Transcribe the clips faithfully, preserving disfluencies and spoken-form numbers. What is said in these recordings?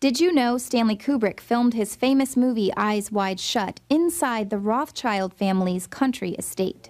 Did you know Stanley Kubrick filmed his famous movie Eyes Wide Shut inside the Rothschild family's country estate?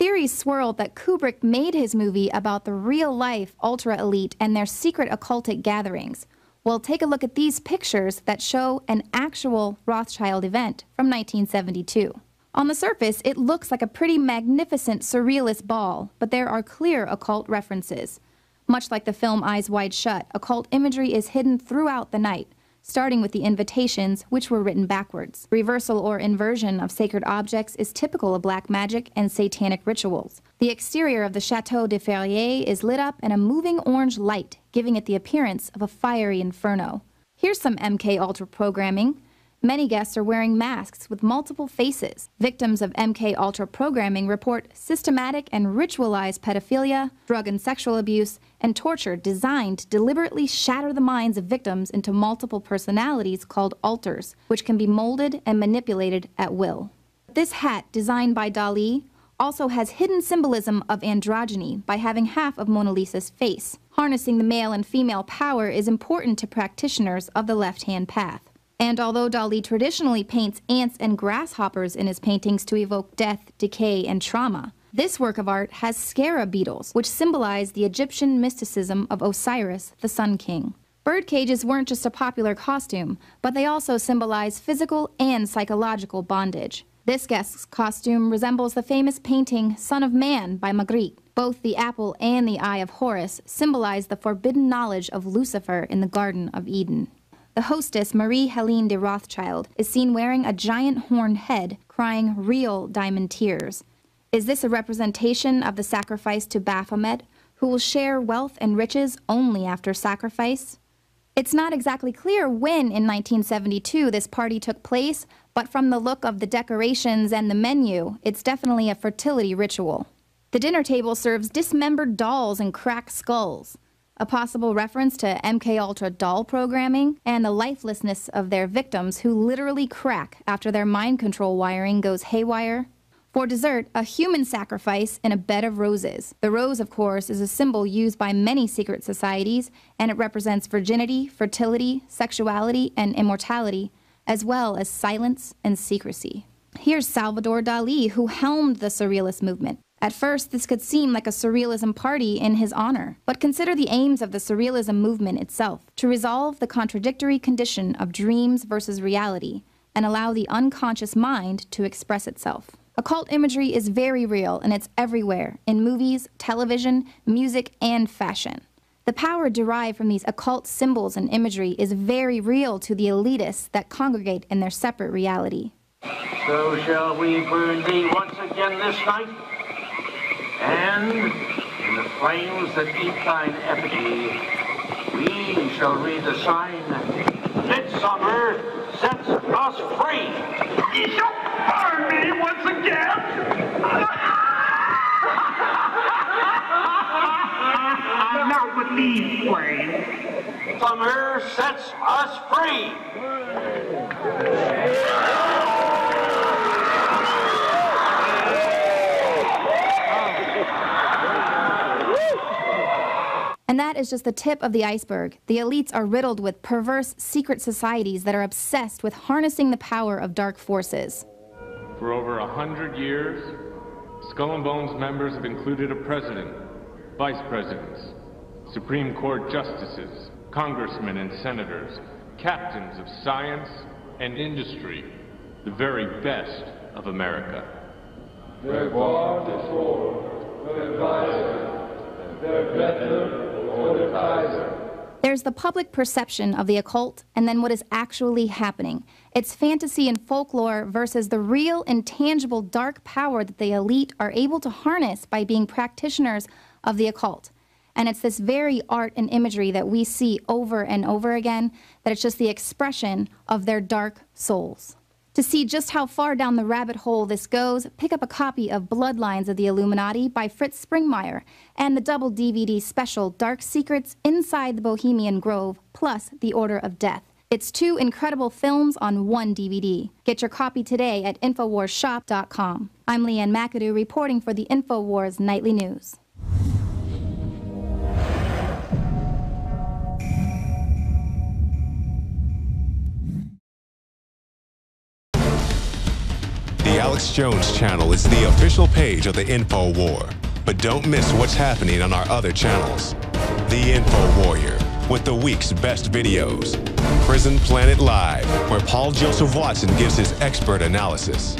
Theories swirled that Kubrick made his movie about the real-life ultra-elite and their secret occultic gatherings. Well, take a look at these pictures that show an actual Rothschild event from nineteen seventy-two. On the surface, it looks like a pretty magnificent surrealist ball, but there are clear occult references. Much like the film Eyes Wide Shut, occult imagery is hidden throughout the night, starting with the invitations, which were written backwards. Reversal or inversion of sacred objects is typical of black magic and satanic rituals. The exterior of the Chateau de Ferrier is lit up in a moving orange light, giving it the appearance of a fiery inferno. Here's some M K Ultra programming. Many guests are wearing masks with multiple faces. Victims of M K Ultra programming report systematic and ritualized pedophilia, drug and sexual abuse, and torture designed to deliberately shatter the minds of victims into multiple personalities called alters, which can be molded and manipulated at will. This hat, designed by Dalí, also has hidden symbolism of androgyny by having half of Mona Lisa's face. Harnessing the male and female power is important to practitioners of the left-hand path. And although Dalí traditionally paints ants and grasshoppers in his paintings to evoke death, decay, and trauma, this work of art has scarab beetles, which symbolize the Egyptian mysticism of Osiris, the Sun King. Bird cages weren't just a popular costume, but they also symbolize physical and psychological bondage. This guest's costume resembles the famous painting Son of Man by Magritte. Both the apple and the eye of Horus symbolize the forbidden knowledge of Lucifer in the Garden of Eden. The hostess, Marie-Hélène de Rothschild, is seen wearing a giant horned head, crying real diamond tears. Is this a representation of the sacrifice to Baphomet, who will share wealth and riches only after sacrifice? It's not exactly clear when in nineteen seventy-two this party took place, but from the look of the decorations and the menu, it's definitely a fertility ritual. The dinner table serves dismembered dolls and cracked skulls, a possible reference to M K Ultra doll programming and the lifelessness of their victims who literally crack after their mind control wiring goes haywire. For dessert, a human sacrifice in a bed of roses. The rose, of course, is a symbol used by many secret societies, and it represents virginity, fertility, sexuality, and immortality, as well as silence and secrecy. Here's Salvador Dalí, who helmed the Surrealist movement. At first, this could seem like a Surrealism party in his honor, but consider the aims of the Surrealism movement itself, to resolve the contradictory condition of dreams versus reality, and allow the unconscious mind to express itself. Occult imagery is very real, and it's everywhere, in movies, television, music, and fashion. The power derived from these occult symbols and imagery is very real to the elitists that congregate in their separate reality. So shall we burn thee once again this night, and in the flames that eat thine effigy, we shall read the sign, Midsummer sets us free. Ye shall burn me once again! Not with me, Wayne. Summer sets us free. And that is just the tip of the iceberg. The elites are riddled with perverse secret societies that are obsessed with harnessing the power of dark forces. For over a hundred years, Skull and Bones members have included a president, vice presidents, Supreme Court justices, congressmen and senators, captains of science and industry, the very best of America. Their bar before, their advisor, their veteran or their advisor. There's the public perception of the occult and then what is actually happening. It's fantasy and folklore versus the real, intangible, dark power that the elite are able to harness by being practitioners of the occult. And it's this very art and imagery that we see over and over again, that it's just the expression of their dark souls. To see just how far down the rabbit hole this goes, pick up a copy of Bloodlines of the Illuminati by Fritz Springmeier and the double D V D special Dark Secrets Inside the Bohemian Grove, plus The Order of Death. It's two incredible films on one D V D. Get your copy today at InfoWars Shop dot com. I'm Leanne McAdoo reporting for the InfoWars Nightly News. The Alex Jones channel is the official page of the InfoWar. But don't miss what's happening on our other channels. The InfoWarrior, with the week's best videos. Prison Planet Live, where Paul Joseph Watson gives his expert analysis.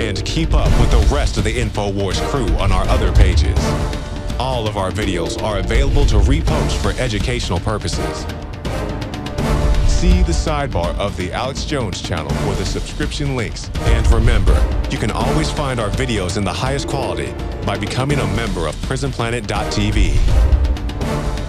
And keep up with the rest of the InfoWars crew on our other pages. All of our videos are available to repost for educational purposes. See the sidebar of the Alex Jones channel for the subscription links. And remember, you can always find our videos in the highest quality by becoming a member of Prison Planet dot T V.